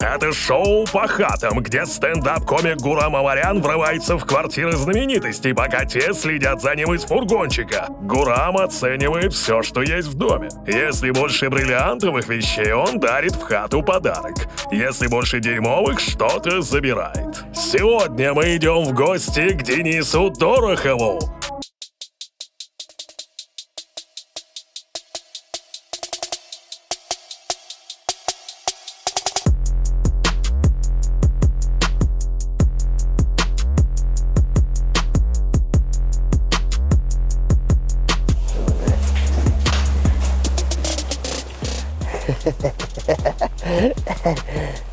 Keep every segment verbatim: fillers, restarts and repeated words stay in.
Это шоу по хатам, где стендап-комик Гурам Амарян врывается в квартиры знаменитостей, пока те следят за ним из фургончика. Гурам оценивает все, что есть в доме. Если больше бриллиантовых вещей, он дарит в хату подарок. Если больше дерьмовых, что-то забирает. Сегодня мы идем в гости к Денису Дорохову.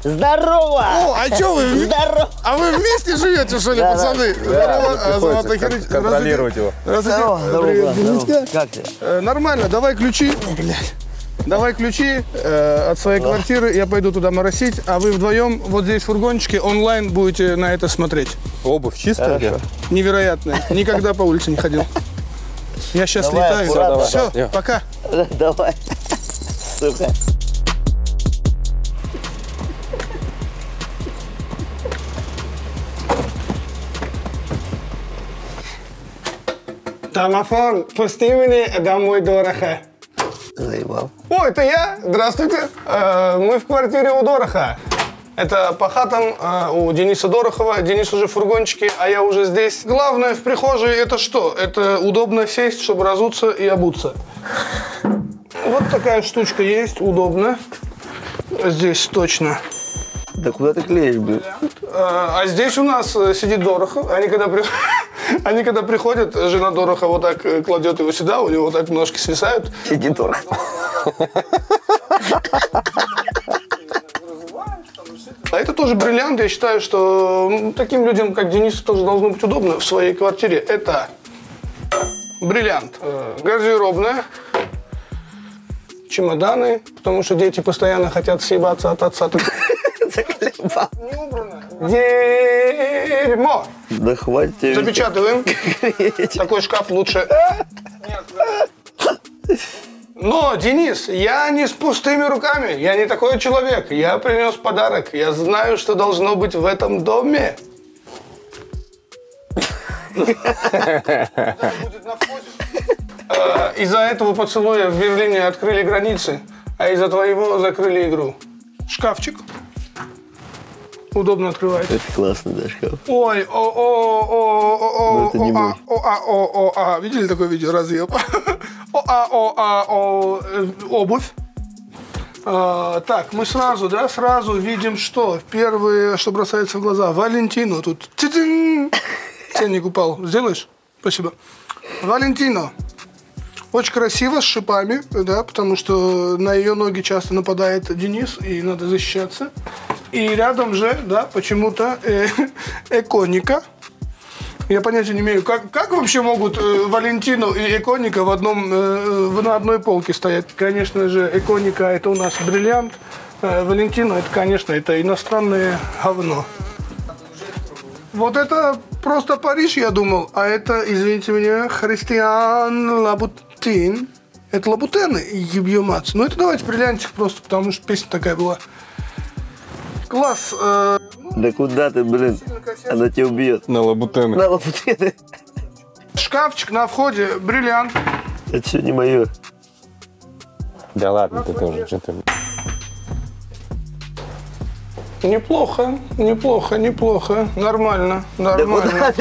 Здорово! О, а что вы? Здорово! А вы вместе живете, что ли, да, пацаны? Здорово! Да, Здорово. Приходится контролировать его. Здорово! Здорово. Здорово. Как ты? Э, нормально, давай ключи. Давай ключи э, от своей О. квартиры, я пойду туда моросить, а вы вдвоем вот здесь в фургончике онлайн будете на это смотреть. Обувь чистая? Хорошо. Невероятная. Никогда по улице не ходил. Я сейчас давай, летаю. Все, давай. все давай. пока. Давай. Сука. Домофон, пусти меня домой, Дороха. Заебал. О, это я. Здравствуйте. Э, мы в квартире у Дороха. Это по хатам э, у Дениса Дорохова. Денис уже в фургончике, а я уже здесь. Главное в прихожей это что? Это удобно сесть, чтобы разуться и обуться. Вот такая штучка есть, удобно. Здесь точно. Да куда ты клеишь, блин? А, а здесь у нас сидит Дорохов. Они когда, при... Они когда приходят, жена Дороха вот так кладет его сюда, у него вот так ножки свисают. Сидит Дорохов. А это тоже бриллиант. Я считаю, что таким людям, как Денису, тоже должно быть удобно в своей квартире. Это бриллиант. Гардеробная. Чемоданы. Потому что дети постоянно хотят съебаться от отца. Дерьмо! Да хватит. Запечатываем. Такой шкаф лучше. Но, Денис, я не с пустыми руками. Я не такой человек. Я принес подарок. Я знаю, что должно быть в этом доме. Из-за этого поцелуя в Берлине открыли границы, а из-за твоего закрыли игру. Шкафчик. Удобно открывать. Это классно, да, шкаф. Ой, о о о о о о а о о а Видели такое видео? Разъеб. о а о а о Обувь. А, так, мы сразу, да, сразу видим, что первое, что бросается в глаза. Валентино тут. Ценник упал. Сделаешь? Спасибо. Валентино. Очень красиво, с шипами, да, потому что на ее ноги часто нападает Денис, и надо защищаться. И рядом же, да, почему-то э, Эконика. Я понятия не имею, как, как вообще могут э, Валентино и Эконика в одном, э, на одной полке стоять. Конечно же, Эконика – это у нас бриллиант. Э, Валентино – это, конечно, это иностранное говно. Вот это просто Париж, я думал. А это, извините меня, Кристиан Лабутен. Это Лабутен и Юбью Мац. Ну, это давайте бриллиантик просто, потому что песня такая была. Класс. Э, да куда ты, блин? Она тебя убьет. На Лабутены. На Лабутены. Шкафчик на входе, бриллиант. Это все не мое. Да ладно, ты тоже. Что ты... Неплохо, неплохо, неплохо. Нормально, нормально.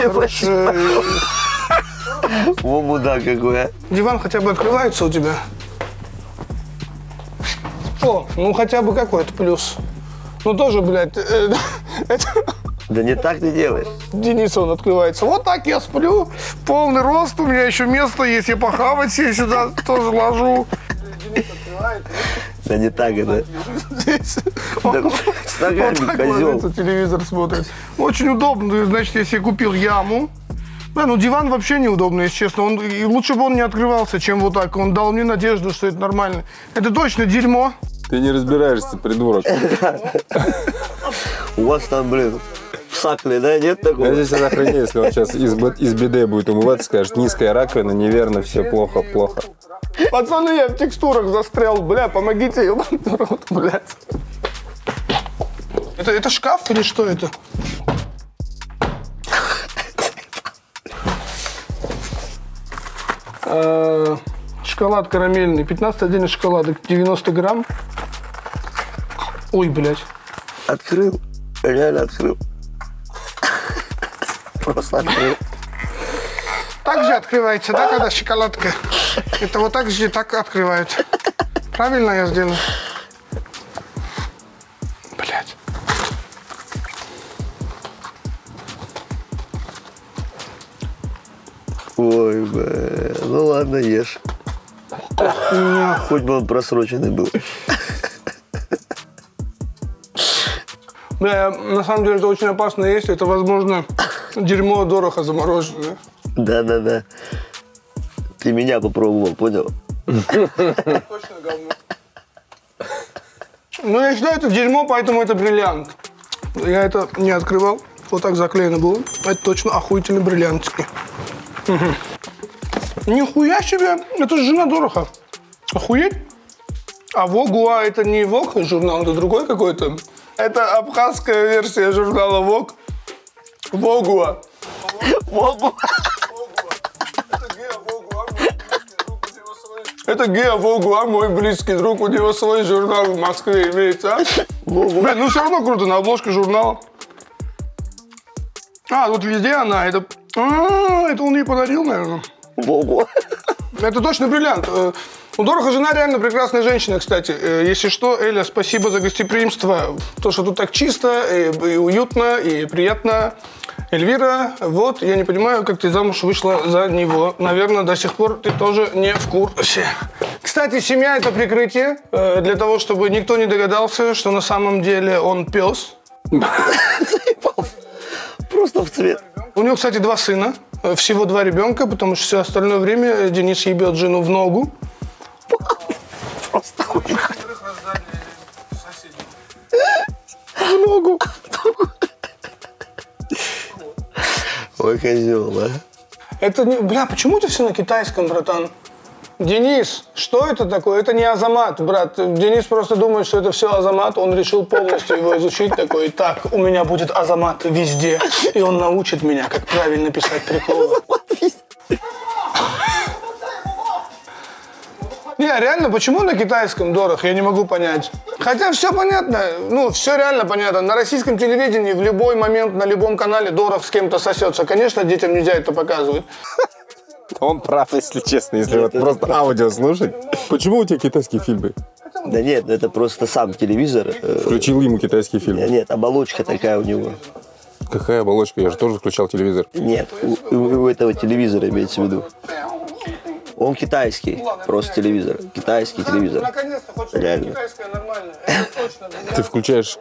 О, мудак какой, а. Диван хотя бы открывается у тебя? О, ну хотя бы какой-то плюс. Ну тоже, блядь, э, это... Да не так ты делаешь. Денис, он открывается. Вот так я сплю, полный рост, у меня еще место есть, я похавать себе сюда тоже ложу. Денис открывает. Да не так это. Он так ложится, телевизор смотрит. Очень удобно, значит, если я купил яму. Да, ну диван вообще неудобно, если честно. Он, и лучше бы он не открывался, чем вот так. Он дал мне надежду, что это нормально. Это точно дерьмо. Ты не разбираешься, придурок. У вас там, блин, в сакле, да, нет такого? Здесь это охренеть, если он сейчас из биде будет умываться, скажет, низкая раковина, неверно, все плохо, плохо. Пацаны, я в текстурах застрял, бля, помогите, ебаный рот, блядь. Это, это шкаф или что это? Шоколад карамельный. пятнадцать отдельных шоколадок. девяносто грамм. Ой, блядь. Открыл. Реально открыл. Просто открыл. Так же открывается, да, когда шоколадка? Это вот так же так открывают. Правильно я сделал? Блядь. Ой, бля. Ну ладно, ешь. Хоть бы он просроченный был. Бля, на самом деле это очень опасно есть. Это, возможно, дерьмо Дороха замороженное. Да-да-да. Ты меня попробовал, понял? Точно говно. Ну, я считаю, это дерьмо, поэтому это бриллиант. Я это не открывал. Вот так заклеено было. Это точно охуительный бриллиантики. Угу. Нихуя себе! Это же жена Дороха. Охуеть? А Вогуа это не Вог журнал, это другой какой-то. Это абхазская версия журнала Вог. Вогуа. Вогуа. Это Гео Вогуа, мой близкий друг, у него свой. Это Гео Вогуа, мой близкий друг, у него свой журнал в Москве имеется. Блин, ну все равно круто, на обложке журнала. А, тут везде она, это... А, это он ей подарил, наверное. Ого. Это точно бриллиант. У Дороха жена реально прекрасная женщина, кстати. Если что, Эля, спасибо за гостеприимство. То, что тут так чисто, и, и уютно, и приятно. Эльвира, вот, я не понимаю, как ты замуж вышла за него. Наверное, до сих пор ты тоже не в курсе. Кстати, семья – это прикрытие для того, чтобы никто не догадался, что на самом деле он пес. Просто в цвет. У него, кстати, два сына. Всего два ребенка, потому что все остальное время Денис ебет жену в ногу. Просто хуйня. В ногу. Ой, козел, да? Это не... Бля, почему это все на китайском, братан? Денис, что это такое? Это не Азамат, брат. Денис просто думает, что это все Азамат. Он решил полностью его изучить такой. Так, у меня будет Азамат везде. И он научит меня, как правильно писать приколы. Не, реально, почему на китайском Дорох? Я не могу понять. Хотя все понятно. Ну, все реально понятно. На российском телевидении в любой момент, на любом канале Дорох с кем-то сосется. Конечно, детям нельзя это показывать. Он прав, если честно, если вот просто аудио слушать. Почему у тебя китайские фильмы? Да нет, это просто сам телевизор. Включил ему китайские фильмы? Нет, оболочка такая у него. Какая оболочка? Я же тоже включал телевизор. Нет, у, у этого телевизора имеется в виду. Он китайский, просто телевизор. Китайский телевизор. Наконец-то хочешь китайское нормальное. Ты включаешь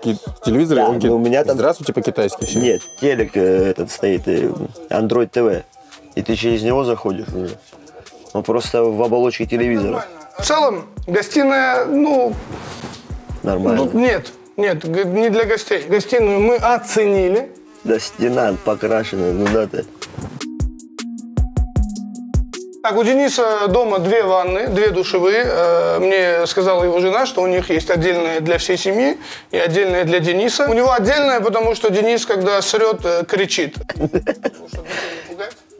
телевизор, и он говорит, здравствуйте, по-китайски. Нет, телек этот стоит, Android ти ви. И ты через него заходишь уже. Он просто в оболочке телевизора. В целом, гостиная, ну... Нормально. Ну, нет, нет, не для гостей. Гостиную мы оценили. Да стена покрашена, ну да ты. Так, у Дениса дома две ванны, две душевые. Мне сказала его жена, что у них есть отдельная для всей семьи и отдельная для Дениса. У него отдельная, потому что Денис, когда срет, кричит.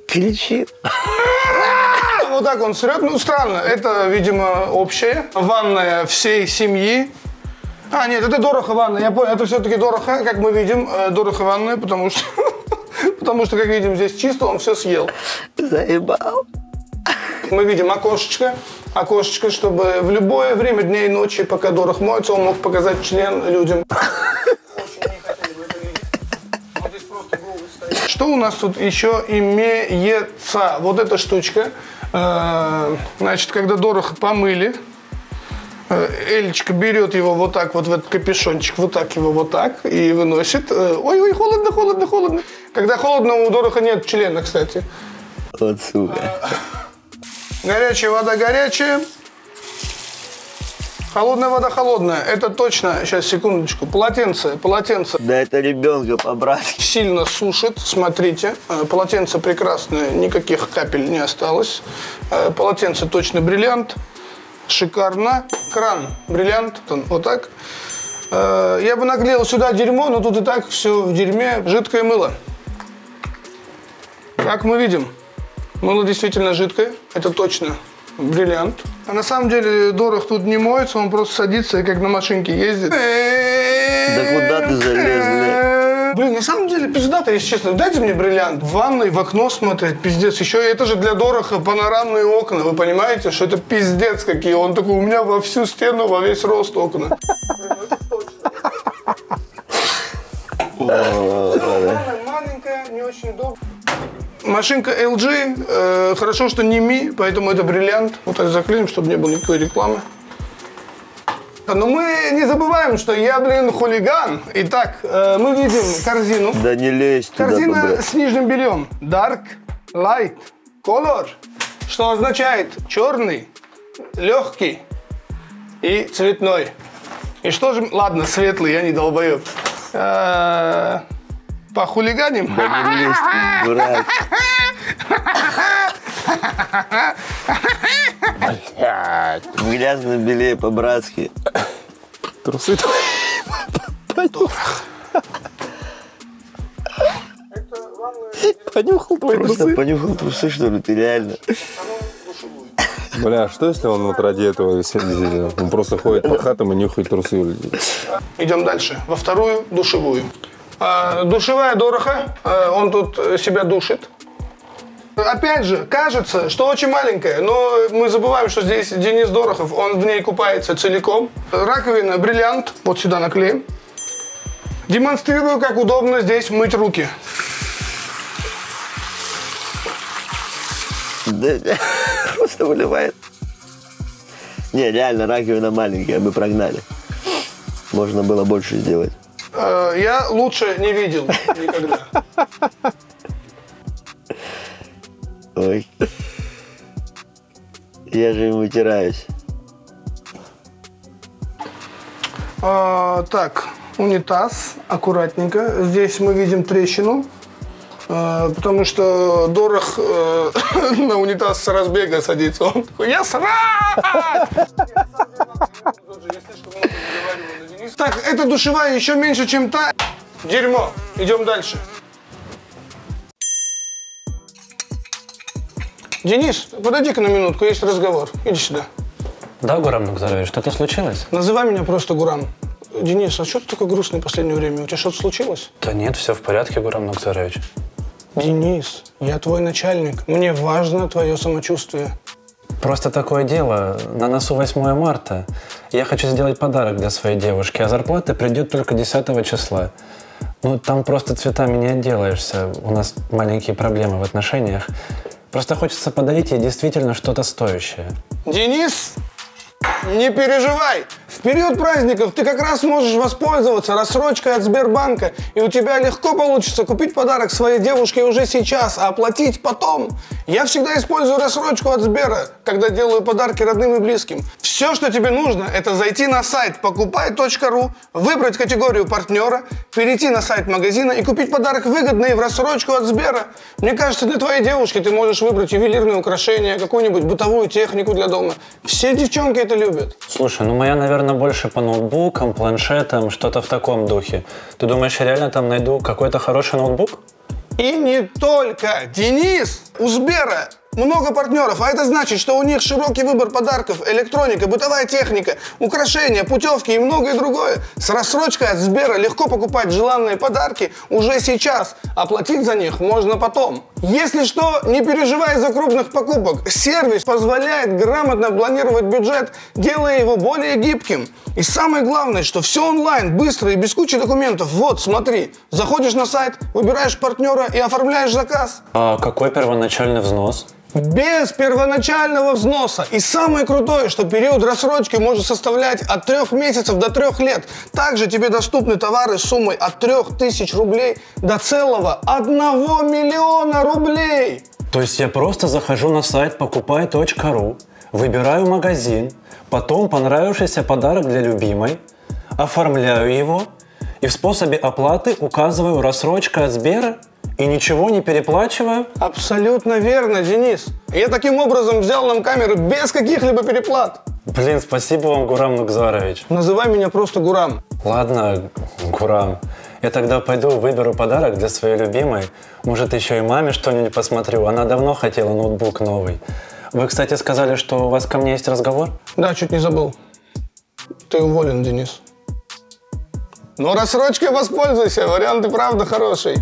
Кричит. Вот так он срет. Ну, странно. Это, видимо, общая ванная всей семьи. А, нет, это Дороха ванная. Я понял, это все-таки Дороха, как мы видим, Дороха ванная, потому что, потому что, как видим, здесь чисто, он все съел. Заебал. Мы видим окошечко. Окошечко, чтобы в любое время дня и ночи, пока Дорох моется, он мог показать член людям. Что у нас тут еще имеется? Вот эта штучка. Значит, когда Дорох помыли, Элечка берет его вот так вот в этот капюшончик, вот так его вот так и выносит. Ой-ой, холодно, холодно, холодно. Когда холодно, у Дороха нет члена, кстати. Вот сука. Горячая вода горячая. Холодная вода холодная, это точно, сейчас, секундочку, полотенце, полотенце. Да это ребенка побрать. Сильно сушит, смотрите, полотенце прекрасное, никаких капель не осталось. Полотенце точно бриллиант, шикарно. Кран бриллиант, вот так. Я бы наклеил сюда дерьмо, но тут и так все в дерьме. Жидкое мыло. Как мы видим, мыло действительно жидкое. Это точно бриллиант. А на самом деле Дорох тут не моется, он просто садится и как на машинке ездит. Да куда ты залез? Блин, на самом деле пиздато, если честно. Дайте мне бриллиант. В ванной в окно смотреть, пиздец. Еще это же для Дороха панорамные окна. Вы понимаете, что это пиздец какие. Он такой, у меня во всю стену, во весь рост окна. Маленькая, не очень удобно. Машинка эл джи, э, хорошо, что не ми, поэтому это бриллиант. Вот так заклеим, чтобы не было никакой рекламы. Но мы не забываем, что я, блин, хулиган. Итак, э, мы видим корзину. Да не лезь туда. Корзина с нижним бельем. Dark, light, color, что означает черный, легкий и цветной. И что же... Ладно, светлый, я не долбоеб. По хулиганим? Да не лезь, дурак. Блядь, грязно белее по-братски. Трусы твои. Понюхал твои трусы. Понюхал трусы, что ли, ты реально. Бля, что если он вот ради этого сидит? Он просто ходит по хатам и нюхает трусы у людей. Идем дальше. Во вторую душевую. Душевая Дороха, он тут себя душит. Опять же, кажется, что очень маленькая, но мы забываем, что здесь Денис Дорохов, он в ней купается целиком. Раковина, бриллиант, вот сюда наклеим. Демонстрирую, как удобно здесь мыть руки. Просто выливает. Не, реально, раковина маленькая, мы прогнали. Можно было больше сделать. Я лучше не видел никогда. Ой. Я же им вытираюсь. А, так, унитаз. Аккуратненько. Здесь мы видим трещину. Потому что Дорох э, на унитаз с разбега садится. Он такой, я срать! Так, эта душевая еще меньше, чем та. Дерьмо. Идем дальше. Денис, подойди-ка на минутку, есть разговор. Иди сюда. Да, Гурам Нукзарович, что-то случилось? Называй меня просто Гурам. Денис, а что ты такой грустный в последнее время? У тебя что-то случилось? Да нет, все в порядке, Гурам Нукзарович. Денис, я твой начальник. Мне важно твое самочувствие. Просто такое дело. На носу восьмое марта. Я хочу сделать подарок для своей девушки, а зарплата придет только десятого числа. Ну, там просто цветами не отделаешься. У нас маленькие проблемы в отношениях. Просто хочется подарить ей действительно что-то стоящее. Денис, не переживай. В период праздников ты как раз можешь воспользоваться рассрочкой от Сбербанка, и у тебя легко получится купить подарок своей девушке уже сейчас, а оплатить потом. Я всегда использую рассрочку от Сбера, когда делаю подарки родным и близким. Все, что тебе нужно, это зайти на сайт покупай точка ру, выбрать категорию партнера, перейти на сайт магазина и купить подарок выгодно и в рассрочку от Сбера. Мне кажется, для твоей девушки ты можешь выбрать ювелирные украшения, какую-нибудь бытовую технику для дома. Все девчонки это любят. Слушай, ну моя, наверное, больше по ноутбукам, планшетам, что-то в таком духе. Ты думаешь, я реально там найду какой-то хороший ноутбук? И не только. Денис, у Сбера много партнеров, а это значит, что у них широкий выбор подарков, электроника, бытовая техника, украшения, путевки и многое другое. С рассрочкой от Сбера легко покупать желанные подарки уже сейчас, а платить за них можно потом. Если что, не переживай из-за крупных покупок. Сервис позволяет грамотно планировать бюджет, делая его более гибким. И самое главное, что все онлайн, быстро и без кучи документов. Вот, смотри, заходишь на сайт, выбираешь партнера и оформляешь заказ. А какой первоначальный взнос? Без первоначального взноса. И самое крутое, что период рассрочки может составлять от трёх месяцев до трёх лет. Также тебе доступны товары с суммой от трёх тысяч рублей до целого одного миллиона рублей. То есть я просто захожу на сайт покупай точка ру, выбираю магазин, потом понравившийся подарок для любимой, оформляю его и в способе оплаты указываю рассрочка от Сбера. И ничего не переплачиваю? Абсолютно верно, Денис. Я таким образом взял нам камеры без каких-либо переплат. Блин, спасибо вам, Гурам Нукзарович. Называй меня просто Гурам. Ладно, Гурам. Я тогда пойду выберу подарок для своей любимой. Может, еще и маме что-нибудь посмотрю. Она давно хотела ноутбук новый. Вы, кстати, сказали, что у вас ко мне есть разговор? Да, чуть не забыл. Ты уволен, Денис. Но рассрочкой воспользуйся, вариант и правда хороший.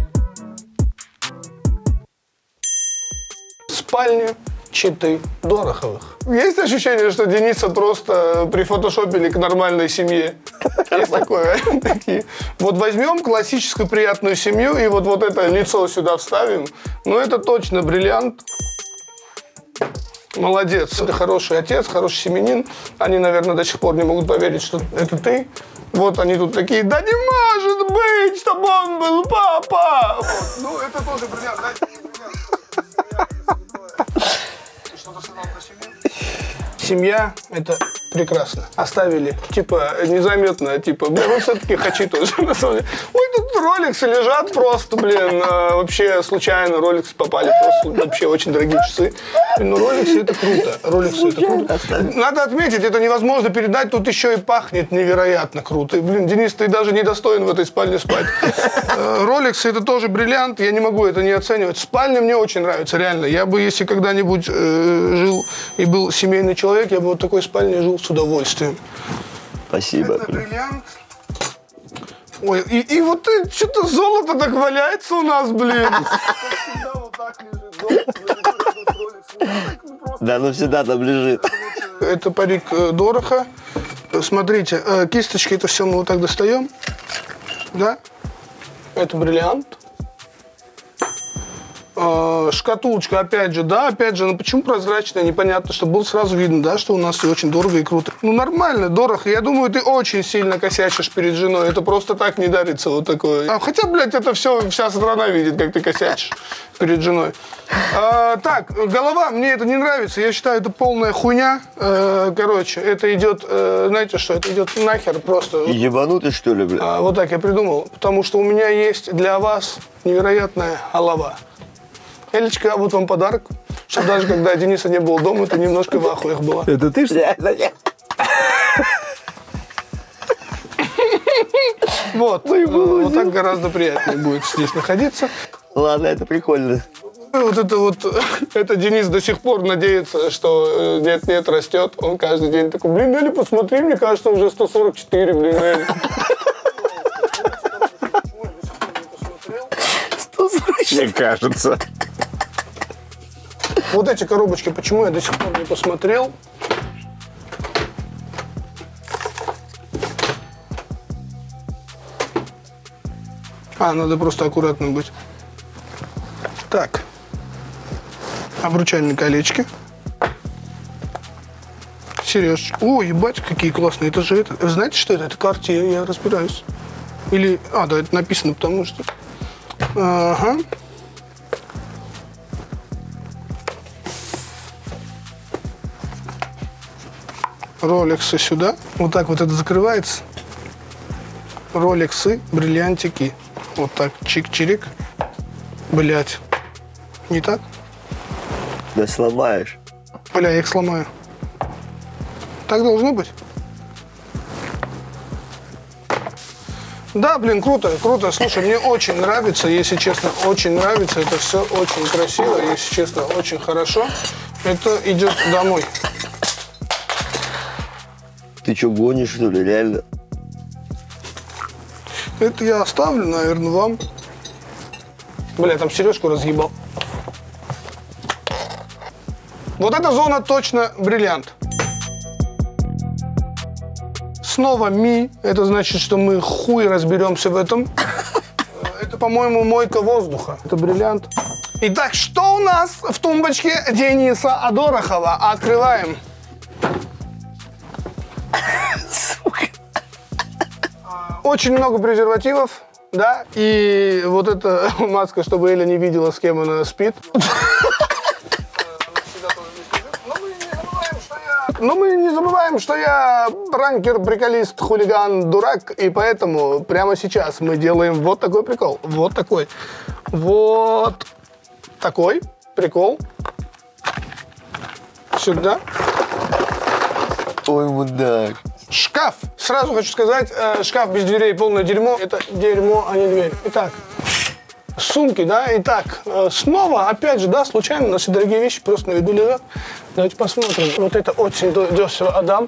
Спальня читы Дороховых. Есть ощущение, что Дениса просто прифотошопили к нормальной семье? Есть такое. Вот возьмем классическую приятную семью и вот вот это лицо сюда вставим. Ну это точно бриллиант. Молодец. Ты хороший отец, хороший семьянин. Они, наверное, до сих пор не могут поверить, что это ты. Вот они тут такие, да не может быть, чтобы он был папа. Ну это тоже бриллиант, да? Семья – это прекрасно. Оставили, типа, незаметно, типа, блин, ну, все-таки хочу тоже, на самом деле. Ой, тут роликсы лежат просто, блин, а, вообще случайно роликсы попали, просто вообще очень дорогие часы. Но роликсы – это круто, роликсы – это круто. Надо отметить, это невозможно передать, тут еще и пахнет невероятно круто. И, блин, Денис, ты даже не достоин в этой спальне спать. Роликсы – это тоже бриллиант, я не могу это не оценивать. Спальня мне очень нравится, реально. Я бы, если когда-нибудь э, жил и был семейный человек, я бы вот такой спальне жил с удовольствием. Спасибо. Это бриллиант. Ой, и, и вот что-то золото так валяется у нас, блин. Да, ну всегда там лежит. Это парик Дороха. Смотрите, кисточки, это все мы вот так достаем. Да? Это бриллиант. Шкатулочка, опять же, да, опять же, ну почему прозрачная, непонятно, чтобы было сразу видно, да, что у нас все очень дорого и круто. Ну нормально, дорого, я думаю, ты очень сильно косячишь перед женой, это просто так не дарится вот такое. А, хотя, блядь, это все, вся страна видит, как ты косячишь перед женой. А, так, голова, мне это не нравится, я считаю, это полная хуйня, а, короче, это идет, а, знаете что, это идет нахер просто. Ебанутый, что ли, блядь? А, вот так я придумал, потому что у меня есть для вас невероятная алава. Элечка, вот вам подарок, чтобы даже когда Дениса не было дома, ты немножко в ахуях была. Это ты, что ли? Вот, вот так гораздо приятнее будет здесь находиться. Ладно, это прикольно. Вот это вот, это Денис до сих пор надеется, что нет-нет, растет. Он каждый день такой, блин, Эля, посмотри, мне кажется, уже сто сорок четыре, блин, Эля. Мне кажется. Вот эти коробочки, почему я до сих пор не посмотрел? А, надо просто аккуратным быть. Так. Обручальные колечки. Сережечки. О, ебать, какие классные. Это же это. Знаете, что это? Это Cartier, я разбираюсь. Или... А, да, это написано, потому что... Ага. Роликсы сюда. Вот так вот это закрывается. Роликсы, бриллиантики. Вот так, чик-чирик. Блять. Не так? Да сломаешь. Бля, я их сломаю. Так должно быть. Да, блин, круто, круто. Слушай, мне очень нравится, если честно, очень нравится. Это все очень красиво, если честно, очень хорошо. Это идет домой. Ты что, гонишь, что ли, реально? Это я оставлю, наверное, вам. Бля, там сережку разъебал. Вот эта зона точно бриллиант. Снова ми, это значит, что мы хуй разберемся в этом. Это, по-моему, мойка воздуха. Это бриллиант. Итак, что у нас в тумбочке Дениса Дорохова? Открываем. Сука. Очень много презервативов, да? И вот эта маска, чтобы Эля не видела, с кем она спит. Но мы не забываем, что я пранкер, приколист, хулиган, дурак, и поэтому прямо сейчас мы делаем вот такой прикол, вот такой, вот такой прикол, сюда, Ой, мудак. Шкаф. Сразу хочу сказать, э, шкаф без дверей полное дерьмо. Это дерьмо, а не дверь. Итак, сумки, да. Итак, э, снова, опять же, да, случайно, у нас и дорогие вещи просто на виду лежат. Давайте посмотрим. Вот это очень дешево, Адам.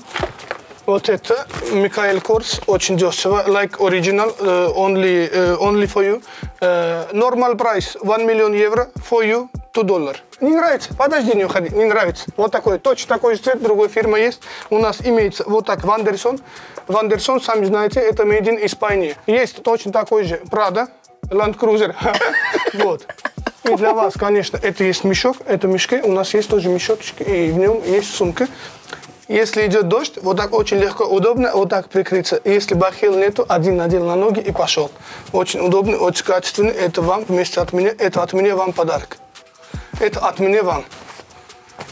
Вот это Михаил Корс, очень дешево, like original, uh, only, uh, only for you. Uh, normal price один миллион евро, for you два доллара. Не нравится? Подожди, не уходи, не нравится. Вот такой, точно такой же цвет, другой фирма есть. У нас имеется вот так, Вандерсон. Вандерсон, сами знаете, это made in Испании. Есть точно такой же Prada, Land Cruiser. Вот. И для вас, конечно, это есть мешок, это мешки. У нас есть тоже мешочки, и в нем есть сумка. Если идет дождь, вот так очень легко, удобно, вот так прикрыться. Если бахил нету, один надел на ноги и пошел. Очень удобный, очень качественный. Это вам вместе от меня, это от меня вам подарок. Это от меня вам.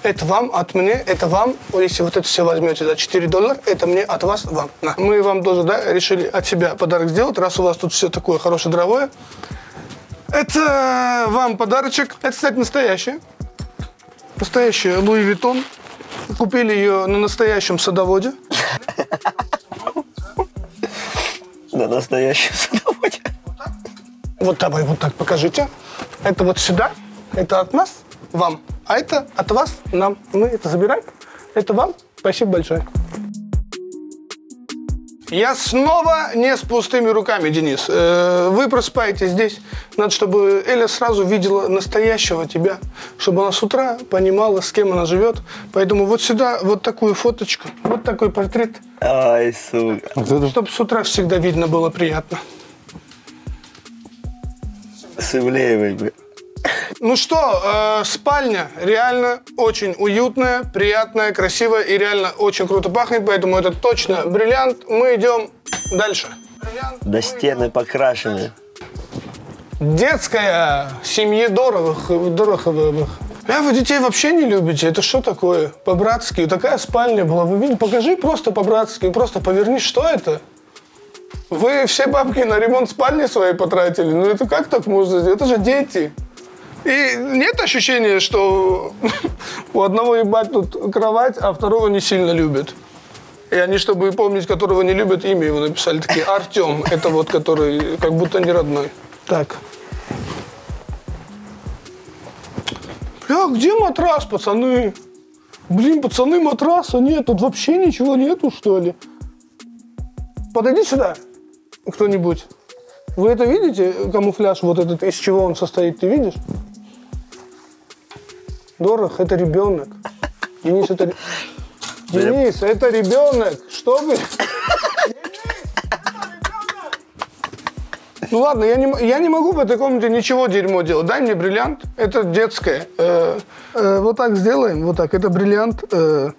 Это вам от меня, это вам. Если вот это все возьмете за четыре доллара, это мне от вас вам. На. Мы вам тоже, да, решили от себя подарок сделать, раз у вас тут все такое хорошее дровое. Это вам подарочек. Это, кстати, настоящее. Настоящее Louis Vuitton. Купили ее на настоящем садоводе. На настоящем садоводе. Вот давай, вот так покажите. Это вот сюда. Это от нас вам. А это от вас нам. Мы это забираем. Это вам. Спасибо большое. Я снова не с пустыми руками, Денис. Вы просыпаетесь здесь. Надо, чтобы Эля сразу видела настоящего тебя. Чтобы она с утра понимала, с кем она живет. Поэтому вот сюда вот такую фоточку. Вот такой портрет. Ай, сука. Чтобы с утра всегда видно было приятно. Сывлеевой, блин. Ну что, э, спальня реально очень уютная, приятная, красивая и реально очень круто пахнет, поэтому это точно бриллиант. Мы идем дальше. Бриллиант, да, стены идем покрашены. Дальше. Детская семьи Дороховых, Дороховых. А вы детей вообще не любите? Это что такое? По-братски. Такая спальня была. Вы видите? Покажи просто по-братски, просто поверни, что это? Вы все бабки на ремонт спальни своей потратили? Ну это как так можно сделать? Это же дети. И нет ощущения, что у одного ебать тут кровать, а второго не сильно любят. И они, чтобы помнить, которого не любят, имя его написали. Такие, Артём, это вот который как будто не родной. Так. Бля, где матрас, пацаны? Блин, пацаны, матраса нет. Тут вообще ничего нету, что ли? Подойди сюда, кто-нибудь. Вы это видите, камуфляж вот этот, из чего он состоит, ты видишь? Дорох, это ребенок. Денис, это... Денис, это ребенок. Что вы... Денис, это ребенок. Ну ладно, я не, я не могу в этой комнате ничего дерьмо делать. Дай мне бриллиант. Это детское. Э, э, вот так сделаем, вот так. Это бриллиант... Э,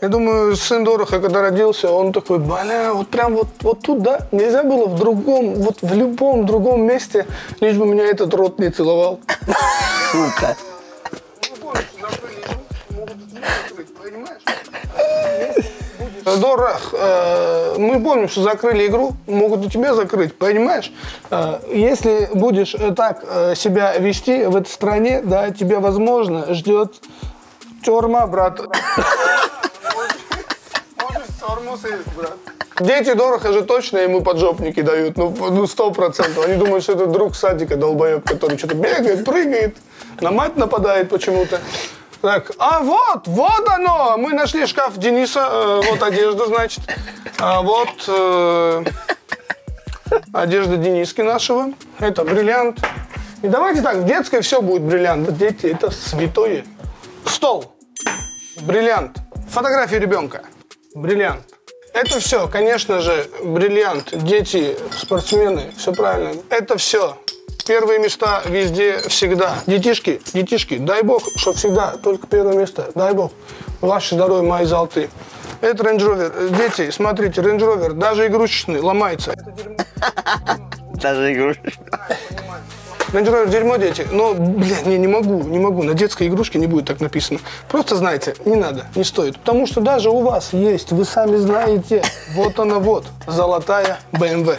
я думаю, сын Дороха, когда родился, он такой, бля, вот прям вот, вот тут, да? Нельзя было в другом, вот в любом другом месте, лишь бы меня этот рот не целовал. Сука. Дорох, э, мы помним, что закрыли игру, могут и тебя закрыть, понимаешь? Э, если будешь так э, себя вести в этой стране, да, тебя, возможно, ждет тюрьма, брат. Дети Дороха же точно ему поджопники дают, ну сто процентов. Они думают, что это друг садика долбоеб, который что-то бегает, прыгает, на мать нападает почему-то. Так, а вот, вот оно, мы нашли шкаф Дениса, э, вот одежда, значит, а вот э, одежда Дениски нашего, это бриллиант. И давайте так, в детской все будет бриллиант, дети, это святое. Стол, бриллиант, фотография ребенка. Бриллиант. Это все, конечно же, бриллиант, дети, спортсмены, все правильно. Это все. Первые места везде, всегда. Детишки, детишки, дай бог, что всегда только первое место. Дай бог. Ваше здоровье, мои золотые. Это Range Rover. Дети, смотрите, Range Rover, даже игрушечный, ломается. Даже игрушечный. Range Rover дерьмо, дети. Но, блин, не, не могу, не могу. На детской игрушке не будет так написано. Просто знайте, не надо, не стоит. Потому что даже у вас есть, вы сами знаете, вот она вот, золотая бэ эм вэ.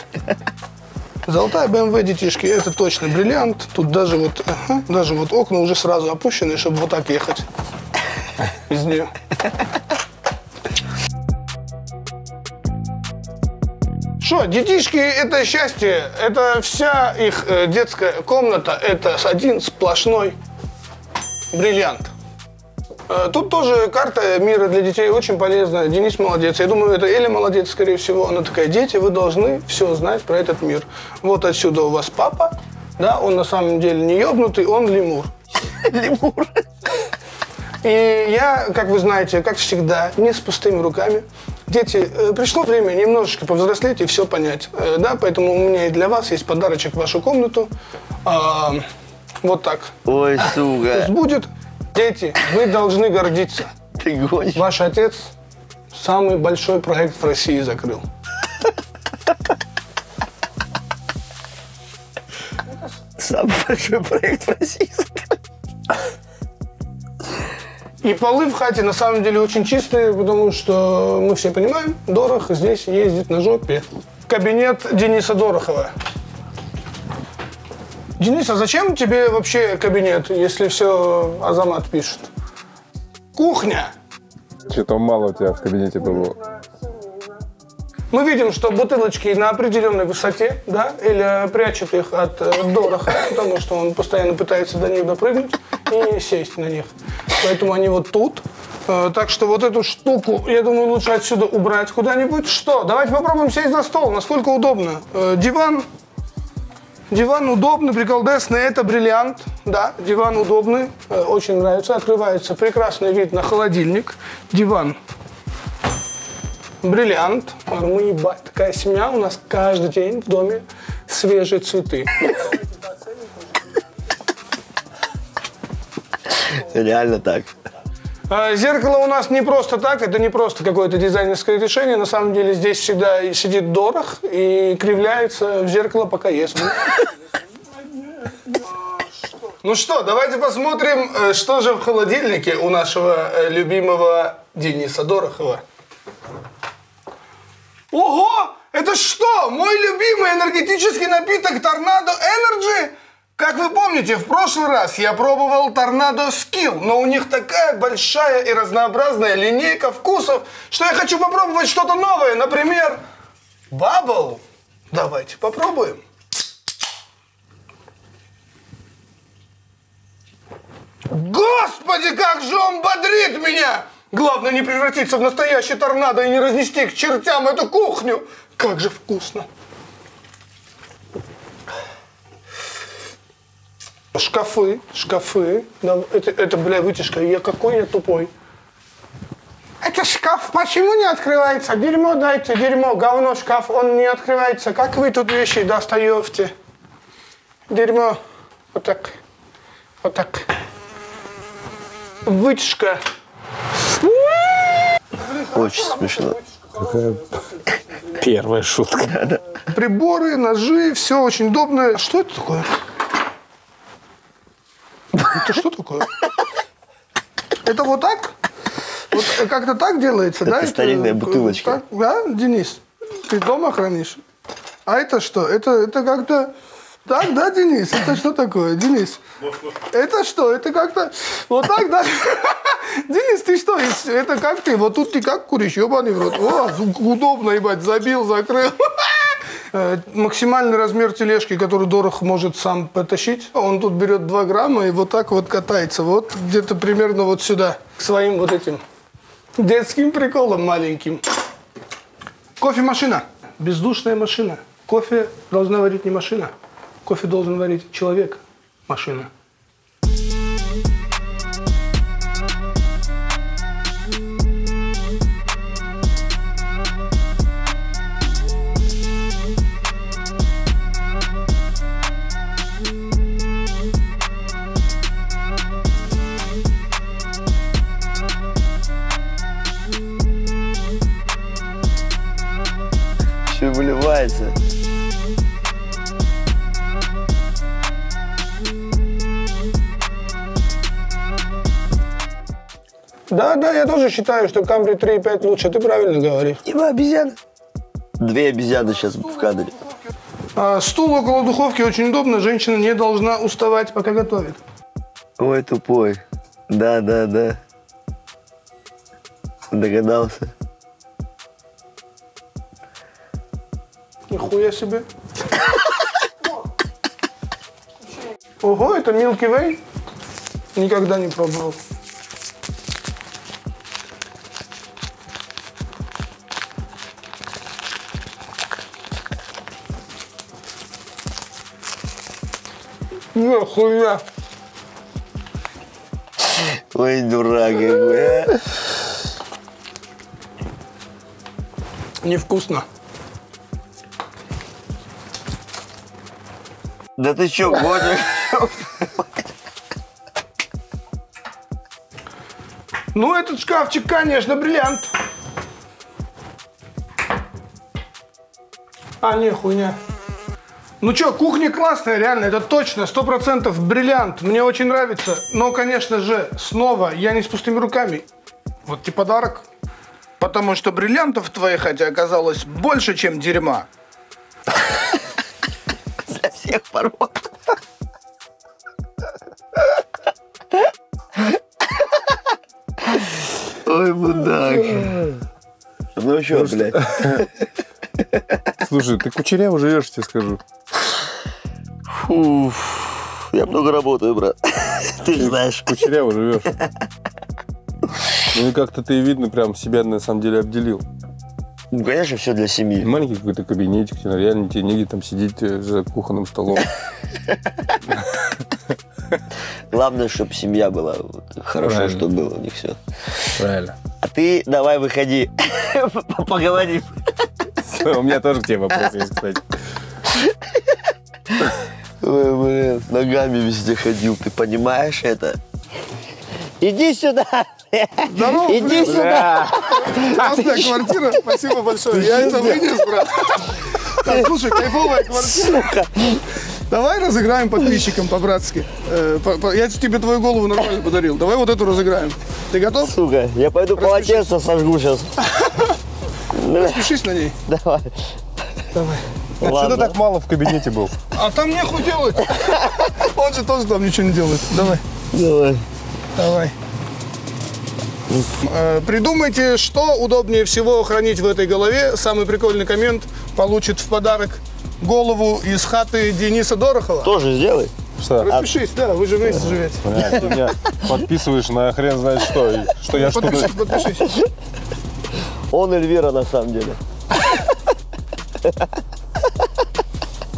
Золотая бэ эм вэ, детишки, это точно бриллиант. Тут даже вот, ага, даже вот окна уже сразу опущены, чтобы вот так ехать из нее. Что, детишки, это счастье, это вся их детская комната, это один сплошной бриллиант. Тут тоже карта мира для детей очень полезна. Денис молодец. Я думаю, это Эля молодец, скорее всего. Она такая: дети, вы должны все знать про этот мир. Вот отсюда у вас папа. Да, он на самом деле не ёбнутый, он лемур. Лемур. И я, как вы знаете, как всегда, не с пустыми руками. Дети, пришло время немножечко повзрослеть и все понять. Да, поэтому у меня и для вас есть подарочек в вашу комнату. Вот так. Ой, сука. Пусть будет. Дети, вы должны гордиться. Ты гонишь. Ваш отец самый большой проект в России закрыл. Самый большой проект в России закрыл. И полы в хате на самом деле очень чистые, потому что мы все понимаем, Дорох здесь ездит на жопе. Кабинет Дениса Дорохова. Денис, а зачем тебе вообще кабинет, если все Азамат пишет? Кухня! Что-то мало у тебя в кабинете было. Мы видим, что бутылочки на определенной высоте, да, или прячут их от Дороха, потому что он постоянно пытается до них допрыгнуть и сесть на них. Поэтому они вот тут. Так что вот эту штуку, я думаю, лучше отсюда убрать куда-нибудь. Что, давайте попробуем сесть за стол, насколько удобно. Диван. Диван удобный, приколдесный, это бриллиант, да, диван удобный, очень нравится, открывается прекрасный вид на холодильник, диван, бриллиант, мы ебать, такая семья, у нас каждый день в доме свежие цветы. Реально так. Зеркало у нас не просто так, это не просто какое-то дизайнерское решение. На самом деле здесь всегда сидит Дорох и кривляется в зеркало, пока ест. Ну что, давайте посмотрим, что же в холодильнике у нашего любимого Дениса Дорохова. Ого! Это что? Мой любимый энергетический напиток Торнадо Энерджи? Как вы помните, в прошлый раз я пробовал Торнадо Скилл, но у них такая большая и разнообразная линейка вкусов, что я хочу попробовать что-то новое, например, Бабл. Давайте попробуем. Господи, как же он бодрит меня! Главное не превратиться в настоящий торнадо и не разнести к чертям эту кухню. Как же вкусно! Шкафы, шкафы. Это, это, бля, вытяжка. Я какой я тупой. Это шкаф почему не открывается? Дерьмо дайте, дерьмо, говно, шкаф, он не открывается. Как вы тут вещи достаете? Дерьмо. Вот так. Вот так. Вытяжка. Очень смешно. Первая шутка. Приборы, ножи, все очень удобно. Что это такое? Это что такое? Это вот так? Вот как-то так делается, это да? Это старинная бутылочка. Так? Да, Денис? Ты дома хранишь? А это что? Это, это как-то... Так, да, Денис? Это что такое, Денис? Это что? Это как-то... Вот так, да? Денис, ты что? Это как ты? Вот тут ты как куришь, ебаный в рот. О, удобно, ебать, забил, закрыл. Максимальный размер тележки, который Дорох может сам потащить. Он тут берет два грамма и вот так вот катается. Вот где-то примерно вот сюда. К своим вот этим детским приколом маленьким. Кофемашина. Бездушная машина. Кофе должна варить не машина. Кофе должен варить человек. Машина. Выливается. Да, да, я тоже считаю, что Камбри три и пять лучше. Ты правильно говоришь. Ибо обезьяны. Две обезьяны сейчас в кадре. А, стул около духовки очень удобно. Женщина не должна уставать, пока готовит. Ой, тупой. Да, да, да. Догадался. Нихуя себе. Ого, это Милки Вей? Никогда не пробовал. Нихуя. Ой, дурак, бля. Невкусно. Да ты чё, гонишь? Ну, этот шкафчик, конечно, бриллиант. А, не, хуйня. Ну чё, кухня классная, реально, это точно, сто процентов бриллиант. Мне очень нравится, но, конечно же, снова я не с пустыми руками. Вот тебе подарок. Потому что бриллиантов в твоей хате оказалось больше, чем дерьма. Для всех пород. Ой, мудак. Ну чё, блядь. Слушай, ты кучеряво живешь, тебе скажу. Фу, я много работаю, брат. Ты же знаешь. Кучеряво живешь. Ну и как-то ты, видно, прям себя на самом деле обделил. Ну, конечно, все для семьи. Маленький какой-то кабинетик, реально тебе негде там сидеть за кухонным столом. Главное, чтобы семья была. Хорошо, что было у них все. Правильно. А ты давай выходи, поговорим. У меня тоже к тебе вопрос есть, кстати. Ой, блин, ногами везде ходил, ты понимаешь это? Иди сюда! Здорово, иди блин. Сюда! Классная а квартира, что? Спасибо большое. Ты я это вынес, брат. Так, слушай, кайфовая квартира. Сука. Давай разыграем подписчикам по-братски. Я тебе твою голову нормально подарил. Давай вот эту разыграем. Ты готов? Сука, я пойду полотенце сожгу сейчас. Распишись на ней. Давай. Давай. А что ты так мало в кабинете был? А там нехуй делать. Он же тоже там ничего не делает. Давай. Давай. Давай. Придумайте, что удобнее всего хранить в этой голове. Самый прикольный коммент получит в подарок голову из хаты Дениса Дорохова. Тоже сделай. Что? Распишись, а... да, вы же вместе живете. А, ты меня подписываешь на хрен знает что. Что я что-то... Подпишись, подпишись. Он Эльвира на самом деле.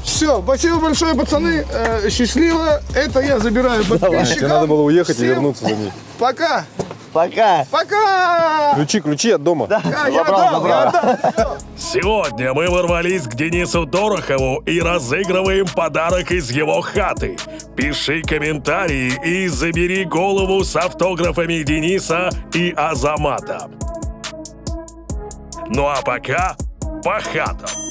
Все, спасибо большое, пацаны. Э, счастливо. Это я забираю подписчиков. Тебе надо было уехать всем и вернуться за ней. Пока. Пока. Пока. Ключи, ключи от дома. Да. А, я отдал, я отдал. Сегодня мы ворвались к Денису Дорохову и разыгрываем подарок из его хаты. Пиши комментарии и забери голову с автографами Дениса и Азамата. Ну а пока по хатам.